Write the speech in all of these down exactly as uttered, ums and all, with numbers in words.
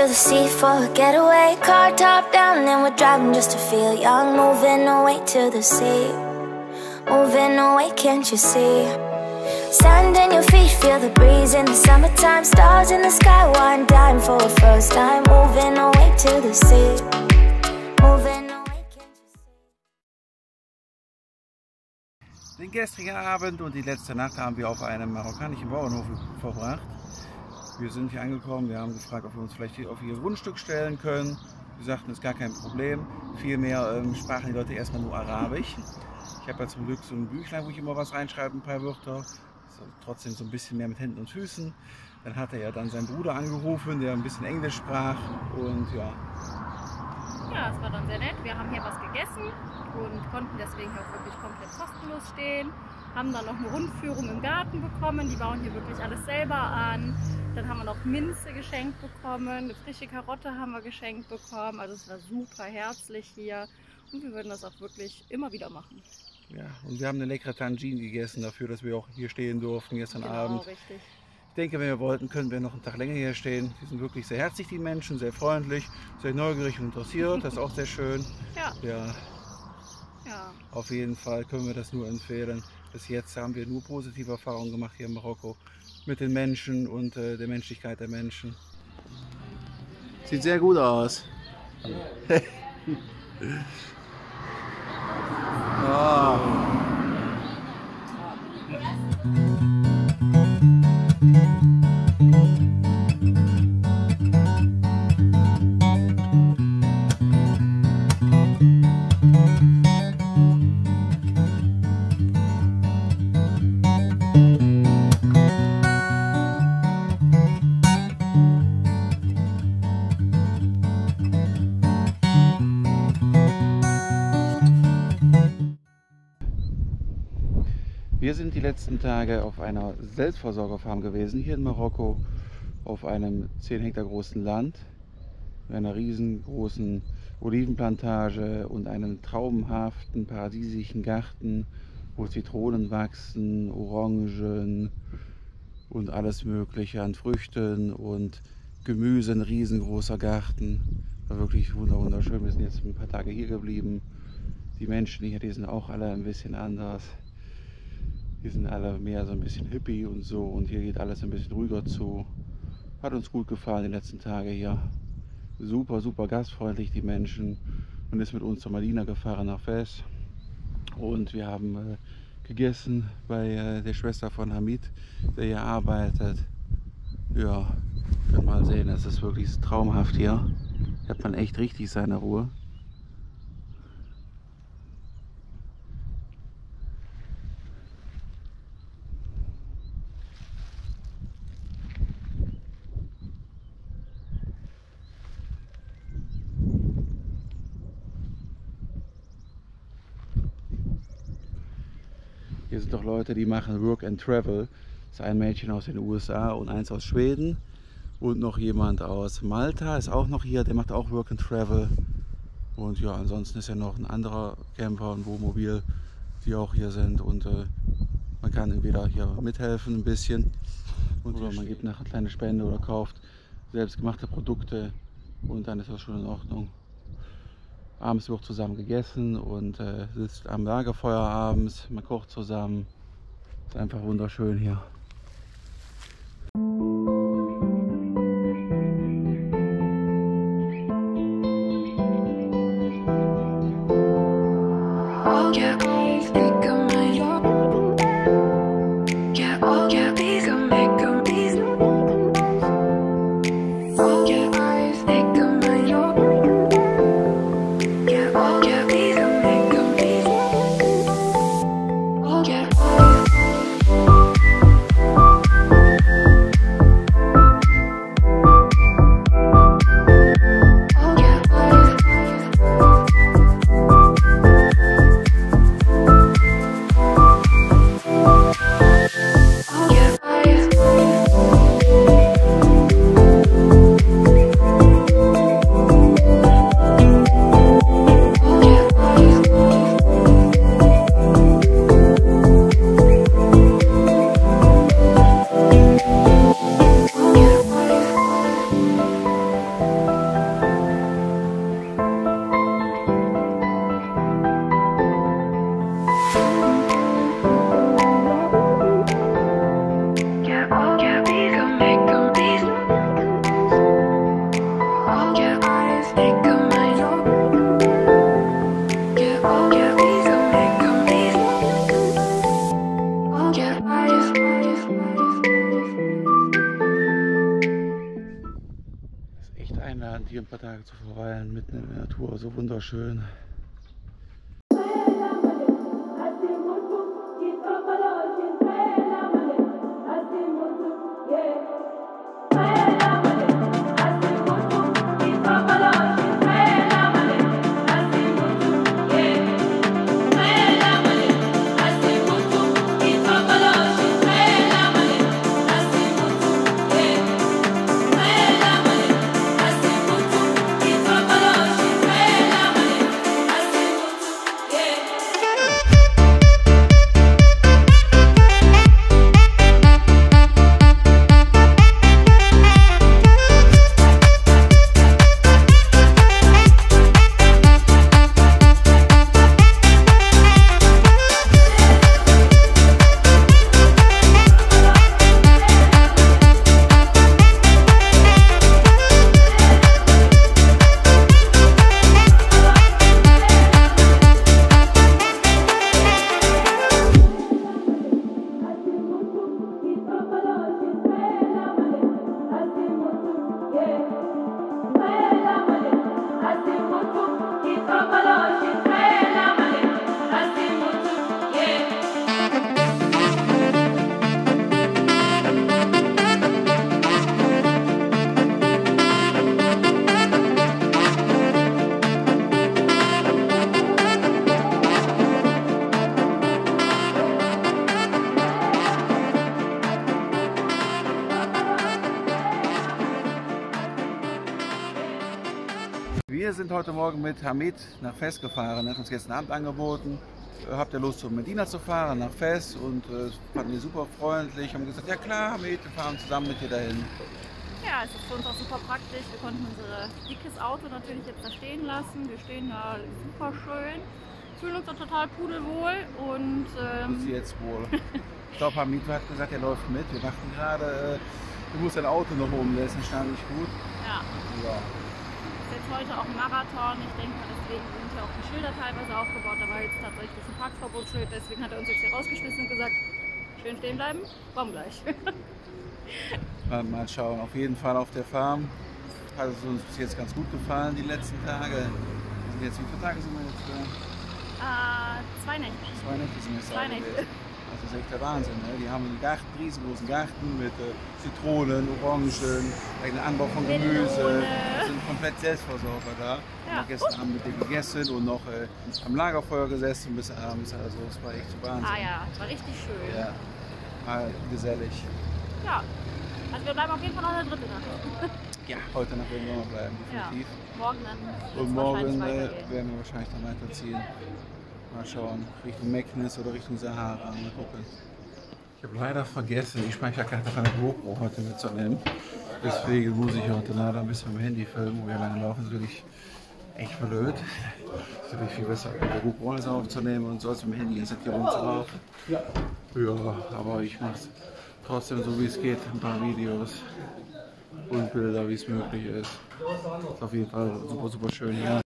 to the sea for a getaway. Car top down and we're driving just to feel young. Moving away to the sea, moving away, can't you see? Sand in your feet, feel the breeze in the summertime. Stars in the sky, one dime for a first time. Moving away to the sea, moving away, can't you see? Den gestrigen Abend und die letzte Nacht haben wir auf einem marokkanischen Bauernhof verbracht. Wir sind hier angekommen, wir haben gefragt, ob wir uns vielleicht auf ihr Grundstück stellen können. Sie sagten, das ist gar kein Problem. Vielmehr ähm, sprachen die Leute erstmal nur Arabisch. Ich habe ja zum Glück so ein Büchlein, wo ich immer was reinschreibe, ein paar Wörter. So, trotzdem so ein bisschen mehr mit Händen und Füßen. Dann hat er ja dann seinen Bruder angerufen, der ein bisschen Englisch sprach. Und ja. Ja, es war dann sehr nett. Wir haben hier was gegessen und konnten deswegen auch wirklich komplett kostenlos stehen. Haben dann noch eine Rundführung im Garten bekommen. Die bauen hier wirklich alles selber an. Dann haben wir noch Minze geschenkt bekommen, eine frische Karotte haben wir geschenkt bekommen. Also es war super herzlich hier und wir würden das auch wirklich immer wieder machen. Ja, und wir haben eine leckere Tangine gegessen dafür, dass wir auch hier stehen durften gestern genau, Abend. Richtig. Ich denke, wenn wir wollten, könnten wir noch einen Tag länger hier stehen. Die sind wirklich sehr herzlich, die Menschen, sehr freundlich, sehr neugierig und interessiert. Das ist auch sehr schön. Ja. Ja. Ja. Auf jeden Fall können wir das nur empfehlen. Bis jetzt haben wir nur positive Erfahrungen gemacht hier in Marokko. Mit den Menschen und äh, der Menschlichkeit der Menschen. Sieht sehr gut aus. Oh. Wir sind die letzten Tage auf einer Selbstversorgerfarm gewesen, hier in Marokko, auf einem zehn Hektar großen Land, mit einer riesengroßen Olivenplantage und einem traumhaften, paradiesischen Garten, wo Zitronen wachsen, Orangen und alles mögliche an Früchten und Gemüse, ein riesengroßer Garten. War wirklich wunderschön, wir sind jetzt ein paar Tage hier geblieben. Die Menschen hier, die sind auch alle ein bisschen anders. Die sind alle mehr so ein bisschen hippie und so und hier geht alles ein bisschen ruhiger zu. Hat uns gut gefallen die letzten Tage hier. Super, super gastfreundlich die Menschen. Man ist mit uns zur Medina gefahren nach Fes und wir haben äh, gegessen bei äh, der Schwester von Hamid, der hier arbeitet. Ja, könnt mal sehen, es ist wirklich traumhaft hier. Hier hat man echt richtig seine Ruhe. Hier sind doch Leute, die machen Work and Travel. Das ist ein Mädchen aus den U S A und eins aus Schweden. Und noch jemand aus Malta ist auch noch hier, der macht auch Work and Travel. Und ja, ansonsten ist ja noch ein anderer Camper und Wohnmobil, die auch hier sind. Und äh, man kann entweder hier mithelfen ein bisschen. Und oder man gibt nachher eine kleine Spende oder kauft selbstgemachte Produkte. Und dann ist das schon in Ordnung. Abends wird zusammen gegessen und äh, sitzt am Lagerfeuer abends, man kocht zusammen. Ist einfach wunderschön hier. einladen, hier ein paar Tage zu verweilen, mitten in der Natur, so wunderschön. Wir sind heute Morgen mit Hamid nach Fes gefahren. Er hat uns gestern Abend angeboten, habt ihr Lust, zur Medina zu fahren, nach Fes, und äh, fanden wir super freundlich, haben gesagt, ja klar Hamid, wir fahren zusammen mit dir dahin. Ja, es ist für uns auch super praktisch. Wir konnten unser dickes Auto natürlich jetzt da stehen lassen. Wir stehen da super schön, fühlen uns da total pudelwohl und... Ähm ist jetzt wohl. Ich glaube, Hamid hat gesagt, er läuft mit. Wir dachten gerade, du musst dein Auto noch oben lassen, ist gar nicht gut. Ja. Ja. Jetzt heute auch ein Marathon, ich denke mal, deswegen sind ja auch die Schilder teilweise aufgebaut, da war jetzt tatsächlich ein Parkverbotsschild, deswegen hat er uns jetzt hier rausgeschmissen und gesagt, schön stehen bleiben, komm gleich. Mal, mal schauen, auf jeden Fall auf der Farm hat es uns bis jetzt ganz gut gefallen, die letzten Tage. Sind jetzt, wie viele Tage sind wir jetzt? Äh, zwei Nächte. Zwei Nächte sind wir jetzt zwei Nächte. Das ist echt der Wahnsinn, ne? Die haben einen Garten, einen riesengroßen Garten mit äh, Zitronen, Orangen, einen Anbau von Gemüse. Die sind komplett Selbstversorger da. Ja. Und gestern haben wir mit denen gegessen und noch äh, am Lagerfeuer gesessen bis abends. Also es war echt der Wahnsinn. Ah ja, es war richtig schön. Ja, war gesellig. Ja, also wir bleiben auf jeden Fall noch in der dritten Nacht. Ja, heute Nacht werden wir noch bleiben, definitiv. Ja. Morgen dann. Und morgen äh, werden wir wahrscheinlich dann weiterziehen. Mal schauen, Richtung Meknes oder Richtung Sahara, mal gucken. Ich habe leider vergessen, die Speicherkarte von der GoPro heute mitzunehmen. Deswegen muss ich heute leider ein bisschen am Handy filmen, wo wir lange laufen. Das ist wirklich echt blöd. Es ist wirklich viel besser, mit der GoPro alles aufzunehmen und so als mit dem Handy jetzt hier rumzulaufen. Ja, aber ich mache es trotzdem so, wie es geht, ein paar Videos und Bilder, wie es möglich ist. Ist auf jeden Fall super, super schön hier.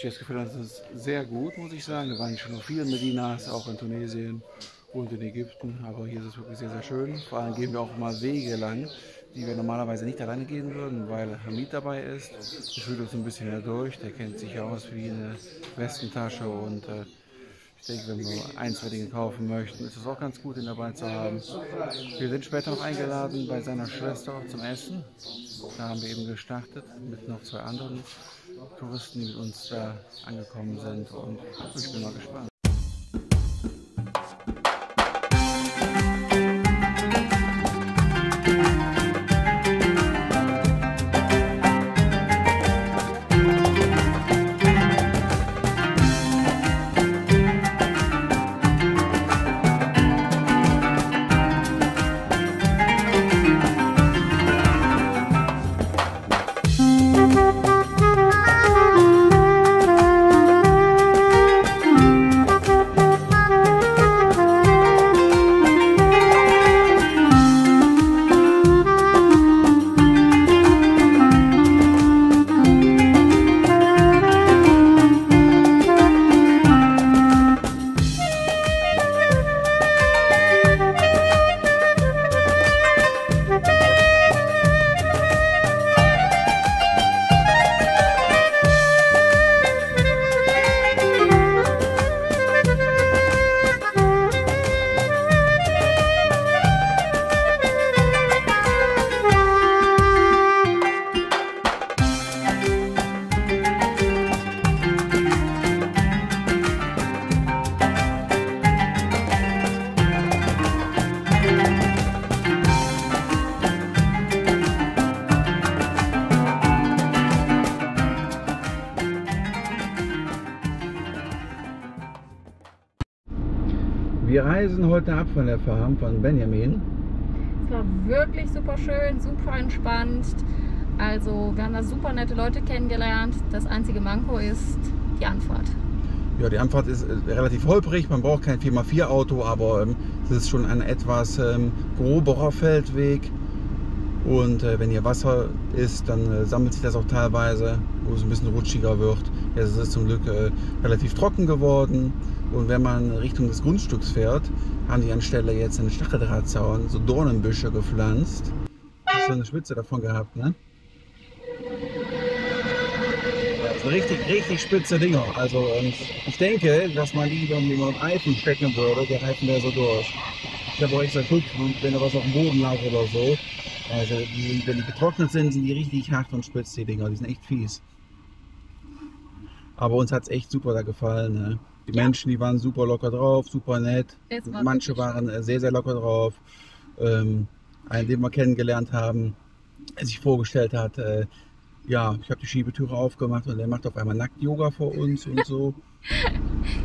Das Gefühl, das ist sehr gut, muss ich sagen. Wir waren schon auf vielen Medinas, auch in Tunesien und in Ägypten, aber hier ist es wirklich sehr, sehr schön. Vor allem gehen wir auch mal Wege lang, die wir normalerweise nicht alleine gehen würden, weil Hamid dabei ist. Ich fühle uns ein bisschen dadurch, der kennt sich aus wie eine Westentasche und äh, Ich denke, wenn wir ein, zwei Dinge kaufen möchten, ist es auch ganz gut, ihn dabei zu haben. Wir sind später noch eingeladen bei seiner Schwester zum Essen. Da haben wir eben gestartet mit noch zwei anderen Touristen, die mit uns da angekommen sind. Und ich bin mal gespannt. Wir reisen heute ab von der Farm von Benjamin. Es war wirklich super schön, super entspannt. Also wir haben da super nette Leute kennengelernt. Das einzige Manko ist die Anfahrt. Ja, die Anfahrt ist relativ holprig. Man braucht kein vier mal vier Auto, aber ähm, es ist schon ein etwas ähm, groberer Feldweg. Und äh, wenn hier Wasser ist, dann äh, sammelt sich das auch teilweise, wo es ein bisschen rutschiger wird. Jetzt ist es zum Glück äh, relativ trocken geworden. Und wenn man Richtung des Grundstücks fährt, haben die anstelle jetzt einen Stacheldrahtzaun, so Dornenbüsche gepflanzt. Hast du eine Spitze davon gehabt, ne? Das sind richtig, richtig spitze Dinger. Also ich denke, dass man die über einen Reifen stecken würde, der Reifen wäre so durch. Ich habe auch extra geguckt, wenn da was auf dem Boden lag oder so. Also die sind, wenn die getrocknet sind, sind die richtig hart und spitz, die Dinger. Die sind echt fies. Aber uns hat es echt super da gefallen, ne? Die ja. Menschen, die waren super locker drauf, super nett. War Manche waren schön. sehr, sehr locker drauf. Ähm, einen, den wir kennengelernt haben, der sich vorgestellt hat, äh, ja, ich habe die Schiebetüre aufgemacht und der macht auf einmal Nackt-Yoga vor uns und so.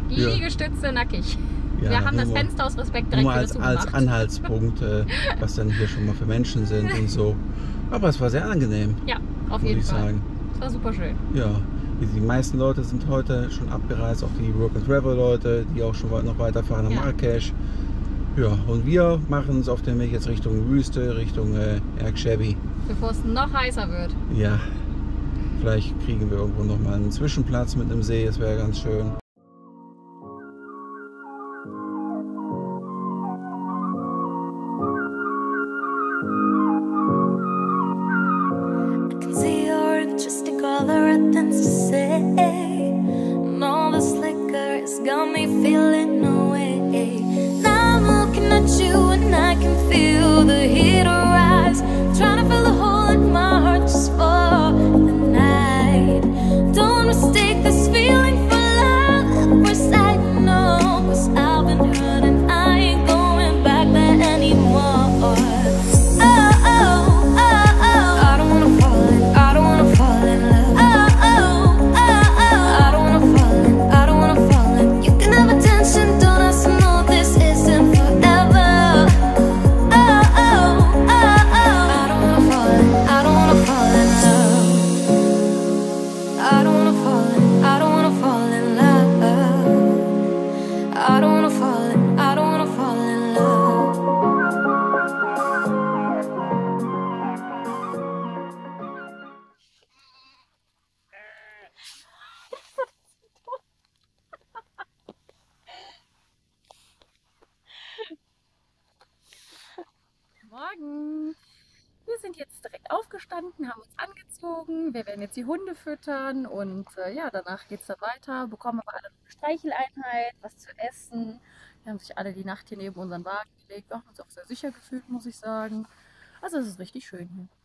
Liegestütze ja. nackig. Ja, wir haben das Fenster aus Respekt direkt wieder zugemacht. Als, als Anhaltspunkt, äh, was dann hier schon mal für Menschen sind und so. Aber es war sehr angenehm. Ja, auf jeden Fall. Sagen. Es war super schön. Ja. Die meisten Leute sind heute schon abgereist, auch die Work-and-Travel-Leute, die auch schon noch weiterfahren nach ja. Marrakesch. Ja, und wir machen uns auf den Weg jetzt Richtung Wüste, Richtung äh, Erg Chebbi. Bevor es noch heißer wird. Ja, vielleicht kriegen wir irgendwo nochmal einen Zwischenplatz mit einem See, das wäre ganz schön. Morgen! Wir sind jetzt direkt aufgestanden, haben uns angezogen, wir werden jetzt die Hunde füttern und äh, ja, danach geht es dann weiter, bekommen aber alle eine Streicheleinheit, was zu essen. Wir haben sich alle die Nacht hier neben unseren Wagen gelegt, wir haben uns auch sehr sicher gefühlt, muss ich sagen. Also es ist richtig schön hier.